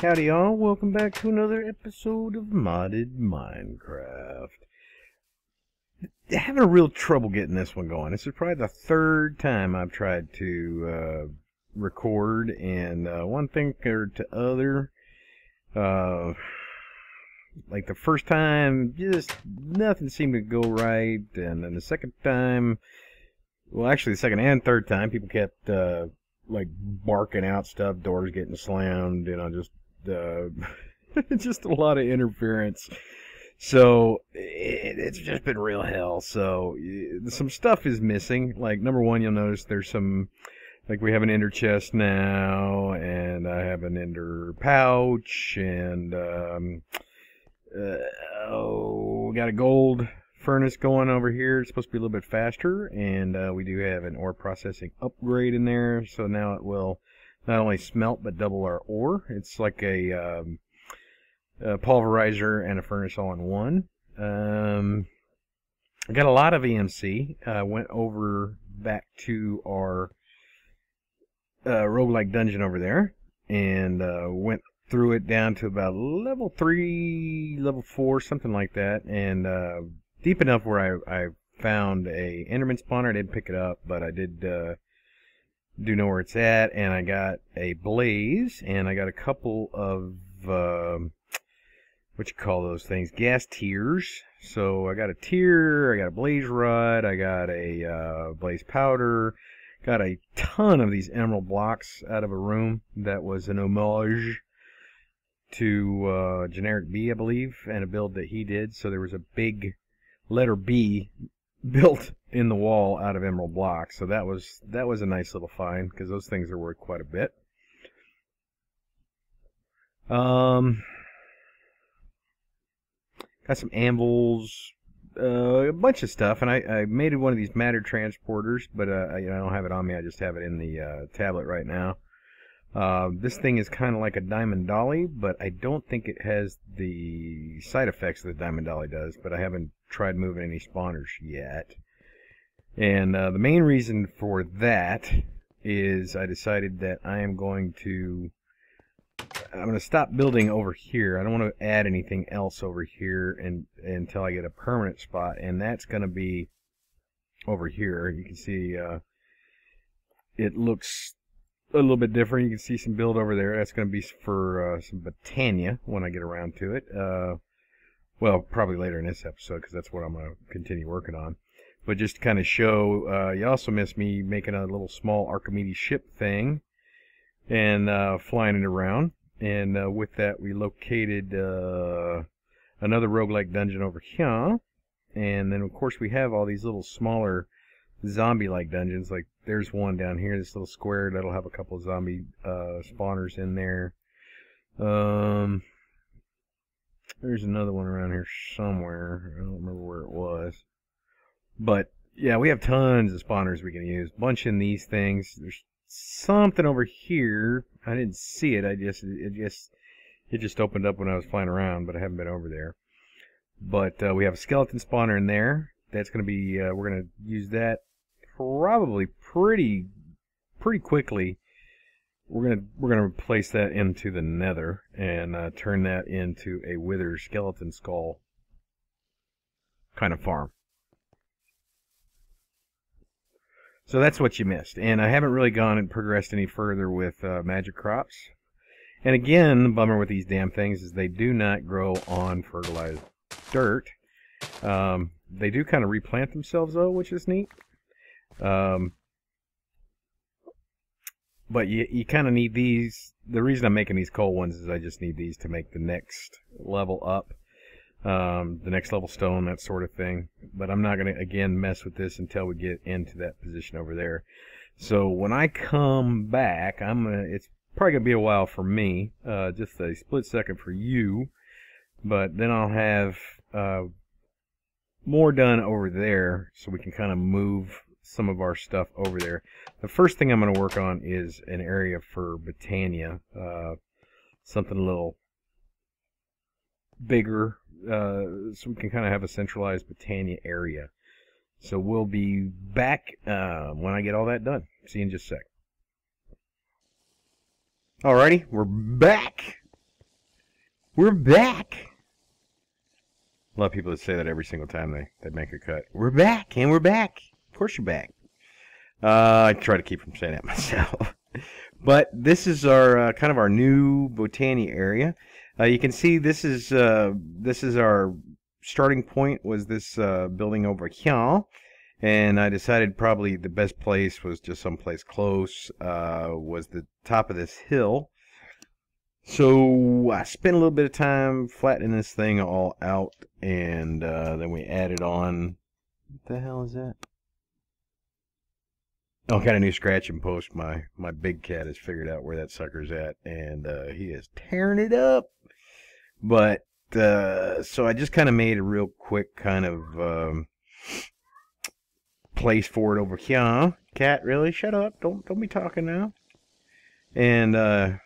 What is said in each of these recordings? Howdy y'all, welcome back to another episode of Modded Minecraft. I'm having a real trouble getting this one going. This is probably the third time I've tried to record, and one thing or to other, like the first time, just nothing seemed to go right, and then the second time, well actually the second and third time, people kept like barking out stuff, doors getting slammed, you know, just a lot of interference. So it's just been real hell. So some stuff is missing. Like number one, you'll notice there's some, like we have an ender chest now, and I have an ender pouch, and we got a gold furnace going over here. It's supposed to be a little bit faster, and we do have an ore processing upgrade in there, so now it will not only smelt but double our ore. It's like a pulverizer and a furnace all in one. I got a lot of EMC. I went over back to our roguelike dungeon over there, and went through it down to about level 3, level 4, something like that, and deep enough where I found a Enderman spawner. I didn't pick it up, but I did do know where it's at, and I got a blaze, and I got a couple of what you call those things, gas tiers. So I got a tier, I got a blaze rod, I got a blaze powder, got a ton of these emerald blocks out of a room that was an homage to generic B, I believe, and a build that he did. So there was a big letter B built in the wall out of emerald blocks, so that was a nice little find, because those things are worth quite a bit. Got some anvils, a bunch of stuff, and I made one of these matter transporters, but I don't have it on me. I just have it in the tablet right now. This thing is kind of like a diamond dolly, but I don't think it has the side effects that the diamond dolly does, but I haven't tried moving any spawners yet. And the main reason for that is I decided that I am going to... I'm going to stop building over here. I don't want to add anything else over here until I get a permanent spot, and that's going to be over here. You can see it looks a little bit different. You can see some build over there. That's going to be for some Botania when I get around to it. Well, probably later in this episode, because that's what I'm going to continue working on. But just to kind of show, you also miss me making a little small Archimedes ship thing and flying it around. And with that, we located another roguelike dungeon over here. And then, of course, we have all these little smaller zombie-like dungeons. Like there's one down here, this little square that'll have a couple of zombie spawners in there. There's another one around here somewhere. I don't remember where it was, but yeah, we have tons of spawners we can use. Bunching these things. There's something over here. I didn't see it. It just opened up when I was flying around, but I haven't been over there. But we have a skeleton spawner in there. That's going to be, we're going to use that probably pretty quickly. We're gonna replace that into the Nether and turn that into a Wither Skeleton Skull kind of farm. So that's what you missed. And I haven't really gone and progressed any further with magic crops. And again, the bummer with these damn things is they do not grow on fertilized dirt. They do kind of replant themselves though, which is neat. But you kind of need these. The reason I'm making these coal ones is I just need these to make the next level up, the next level stone, that sort of thing. But I'm not going to, again, mess with this until we get into that position over there. So when I come back, it's probably going to be a while for me, just a split second for you. But then I'll have more done over there, so we can kind of move some of our stuff over there. The first thing I'm going to work on is an area for Botania, something a little bigger, so we can kind of have a centralized Botania area. So we'll be back when I get all that done. See you in just a sec. Alrighty, we're back, We're back! A lot of people that say that every single time they make a cut. We're back, and we're back. Of course you're back. I try to keep from saying that myself. But this is our kind of our new Botania area. You can see this is our starting point was this building over here. And I decided probably the best place was just someplace close, was the top of this hill. So I spent a little bit of time flattening this thing all out, and then we added on. What the hell is that? Oh, got a new scratching post. My big cat has figured out where that sucker's at, and he is tearing it up. But so I just kind of made a real quick kind of place for it over here. Cat, really? Shut up! Don't be talking now. And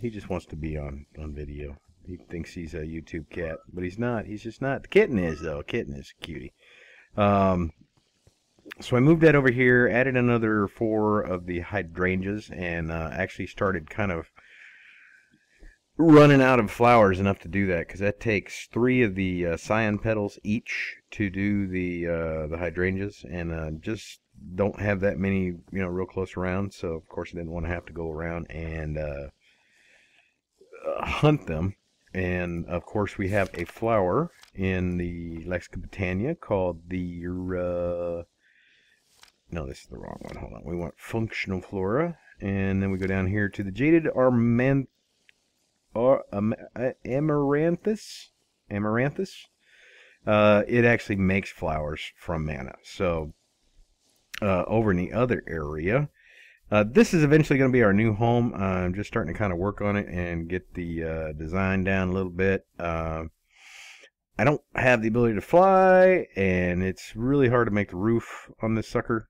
he just wants to be on video. He thinks he's a YouTube cat, but he's not. He's just not. The kitten is, though. Kitten is a cutie. So I moved that over here, added another 4 of the hydrangeas, and actually started kind of running out of flowers enough to do that, because that takes 3 of the cyan petals each to do the hydrangeas, and just don't have that many, you know, real close around. So of course I didn't want to have to go around and hunt them. And of course we have a flower in the Lexicobotania called the no, this is the wrong one, hold on, we want functional flora. And then we go down here to the Jaded Amaranthus. It actually makes flowers from mana. So over in the other area, this is eventually going to be our new home. I'm just starting to kind of work on it and get the design down a little bit. I don't have the ability to fly, and it's really hard to make the roof on this sucker.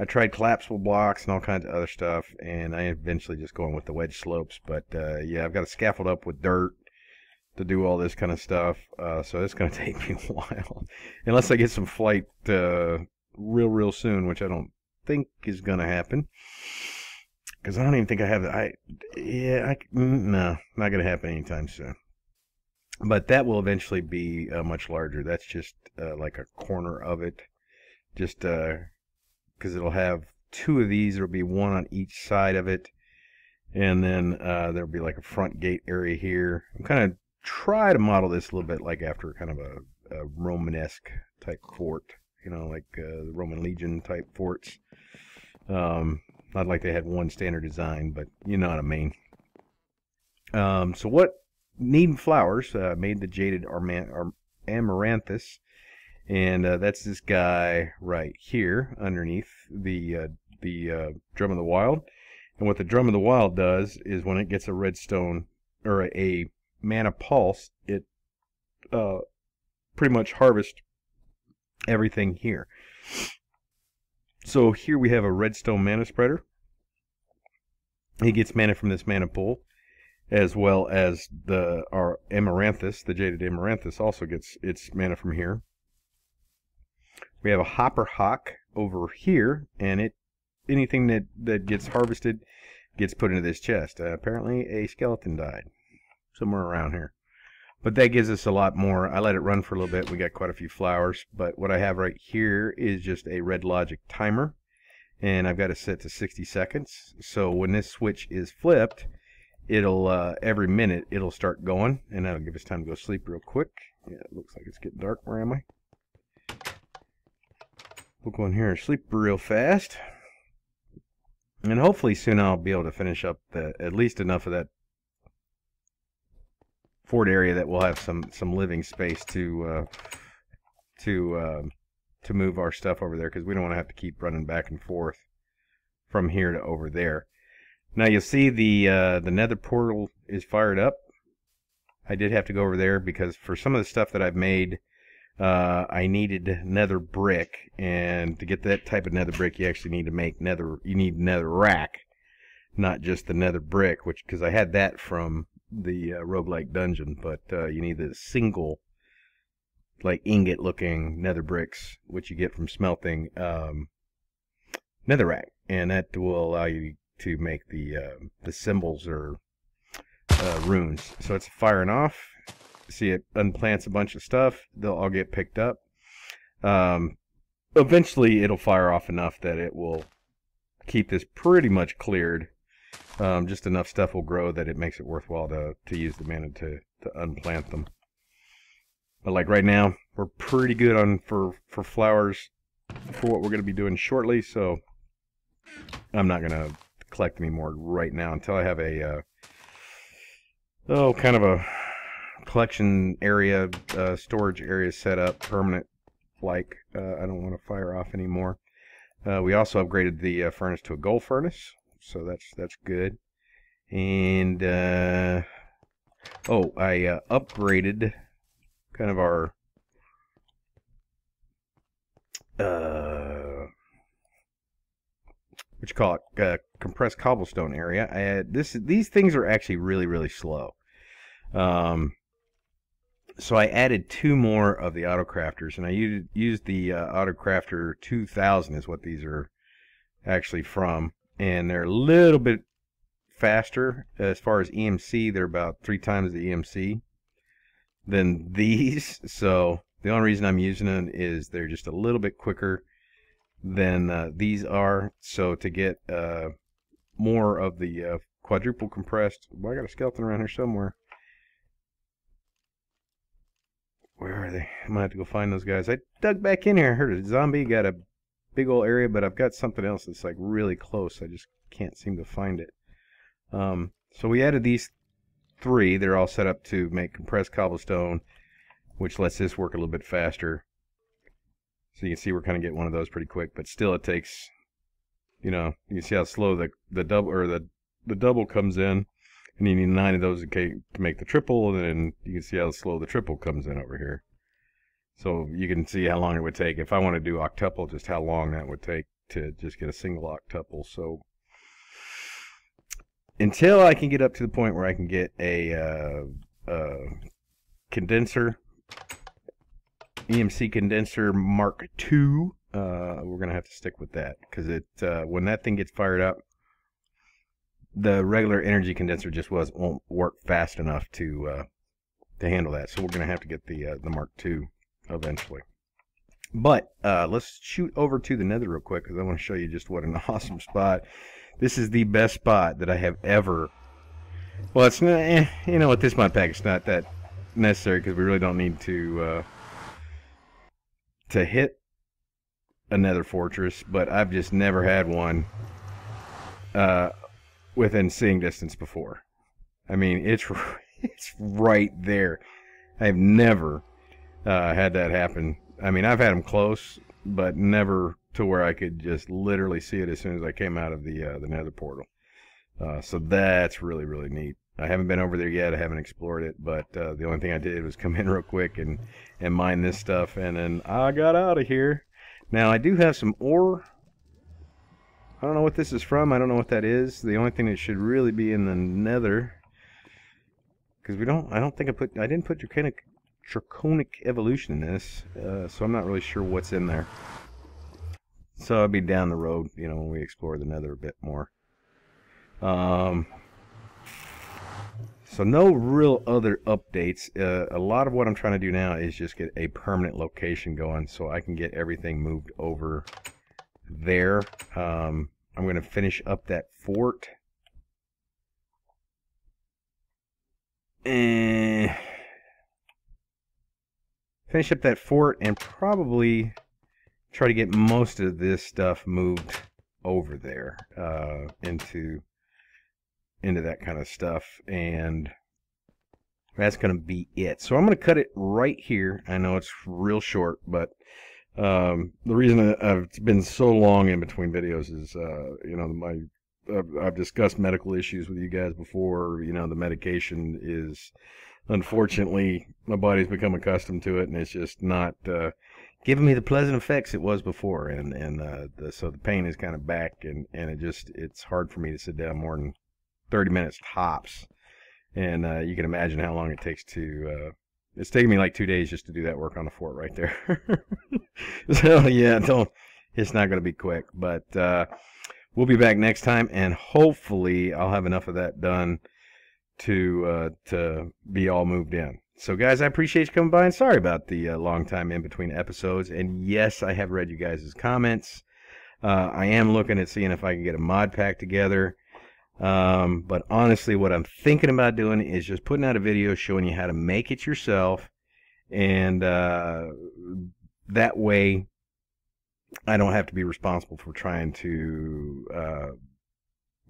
I tried collapsible blocks and all kinds of other stuff, and I eventually just go on with the wedge slopes. But yeah, I've got to scaffold up with dirt to do all this kind of stuff, so it's going to take me a while. Unless I get some flight real soon, which I don't think is going to happen, because I don't even think I have the, no, not going to happen anytime soon. But that will eventually be much larger. That's just like a corner of it, just because it'll have 2 of these. There'll be 1 on each side of it, and then there'll be like a front gate area here. I'm kind of try to model this a little bit like after kind of a Romanesque type fort, you know, like the Roman legion type forts. Not like they had one standard design, but you know what I mean. So what needing flowers, made the Jaded Amaranthus, and that's this guy right here underneath the Drum of the Wild. And what the Drum of the Wild does is when it gets a redstone or a mana pulse, it pretty much harvests everything here. So here we have a redstone mana spreader. He gets mana from this mana pool, as well as our Amaranthus. The Jaded Amaranthus also gets its mana from here. We have a hopper hawk over here, and it anything that gets harvested gets put into this chest. Apparently a skeleton died somewhere around here, but that gives us a lot more. I let it run for a little bit. We got quite a few flowers, but what I have right here is just a red logic timer, and I've got it set to 60 seconds. So when this switch is flipped, it'll every minute it'll start going, and that'll give us time to go sleep real quick. Yeah, it looks like it's getting dark. Where am I? We'll go in here and sleep real fast, and hopefully soon I'll be able to finish up at least enough of that fort area that we'll have some living space to move our stuff over there, because we don't want to have to keep running back and forth from here to over there. Now you'll see the Nether portal is fired up. I did have to go over there because for some of the stuff that I've made, I needed nether brick, and to get that type of nether brick, you actually need to make nether rack, not just the nether brick, which because I had that from the roguelike dungeon. But you need the single like ingot looking nether bricks, which you get from smelting nether rack, and that will allow you to make the symbols or runes. So it's firing off. See, it unplants a bunch of stuff. They'll all get picked up. Eventually, it'll fire off enough that it will keep this pretty much cleared. Just enough stuff will grow that it makes it worthwhile to use the mana to unplant them. But like right now, we're pretty good on for flowers for what we're going to be doing shortly. So I'm not going to collect any more right now until I have a kind of a collection area, storage area set up permanent. Like I don't want to fire off anymore. We also upgraded the furnace to a gold furnace, so that's good. And I upgraded kind of our what you call it, compressed cobblestone area. These things are actually really slow. So I added 2 more of the AutoCrafters, and I used the AutoCrafter 2000 is what these are actually from. And they're a little bit faster. As far as EMC, they're about 3 times the EMC than these. So the only reason I'm using them is they're just a little bit quicker than these are. So to get more of the quadruple compressed... Well, I got a skeleton around here somewhere. Where are they? I'm going to have to go find those guys. I dug back in here. I heard a zombie. Got a big old area, but I've got something else that's like really close. I just can't seem to find it. So we added these 3. They're all set up to make compressed cobblestone, which lets this work a little bit faster. So you can see we're kind of getting one of those pretty quick, but still it takes, you know, you can see how slow the double comes in. And you need 9 of those to make the triple, and then you can see how slow the triple comes in over here. So you can see how long it would take. If I want to do octuple, just how long that would take to just get a single octuple. So until I can get up to the point where I can get a condenser, EMC condenser Mark II, we're going to have to stick with that. Because when that thing gets fired up, the regular energy condenser just won't work fast enough to handle that, so we're going to have to get the Mark II eventually. But let's shoot over to the Nether real quick because I want to show you just what an awesome spot. This is the best spot that I have ever. Well, it's not. You know, at this mod pack, it's not that necessary because we really don't need to hit a Nether fortress. But I've just never had one. Within seeing distance before. I mean, it's right there. I've never had that happen. I mean, I've had them close, but never to where I could just literally see it as soon as I came out of the Nether portal. So that's really neat. I haven't been over there yet. I haven't explored it, but the only thing I did was come in real quick and mine this stuff, and then I got out of here. Now I do have some ore. I don't know what this is from. I don't know what that is. The only thing that should really be in the Nether, because we don't. I don't think I didn't put draconic evolution in this, so I'm not really sure what's in there. So I'll be down the road, you know, when we explore the Nether a bit more. So no real other updates. A lot of what I'm trying to do now is just get a permanent location going, so I can get everything moved over. There, I'm going to finish up that fort, and probably try to get most of this stuff moved over there into that kind of stuff, and that's going to be it. So I'm going to cut it right here. I know it's real short, but. The reason I've been so long in between videos is, you know, I've discussed medical issues with you guys before. You know, the medication is, unfortunately, my body's become accustomed to it, and it's just not giving me the pleasant effects it was before. So the pain is kind of back, and it's hard for me to sit down more than 30 minutes tops. And you can imagine how long it takes to. It's taken me like 2 days just to do that work on the fort right there. So, yeah, it's not going to be quick. But we'll be back next time, and hopefully I'll have enough of that done to be all moved in. So guys, I appreciate you coming by, and sorry about the long time in between episodes. And yes, I have read you guys' comments. I am looking at seeing if I can get a mod pack together. But honestly, what I'm thinking about doing is just putting out a video showing you how to make it yourself. And that way, I don't have to be responsible for trying to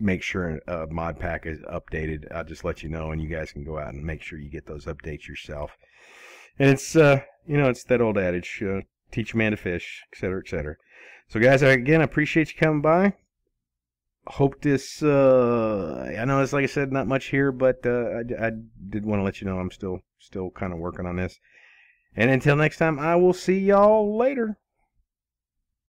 make sure a mod pack is updated. I'll just let you know, and you guys can go out and make sure you get those updates yourself. And it's, you know, it's that old adage, teach a man to fish, etc., etc. So guys, again, I appreciate you coming by. Hope this, I know it's, like I said, not much here, but I did want to let you know I'm still kind of working on this. And until next time, I will see y'all later.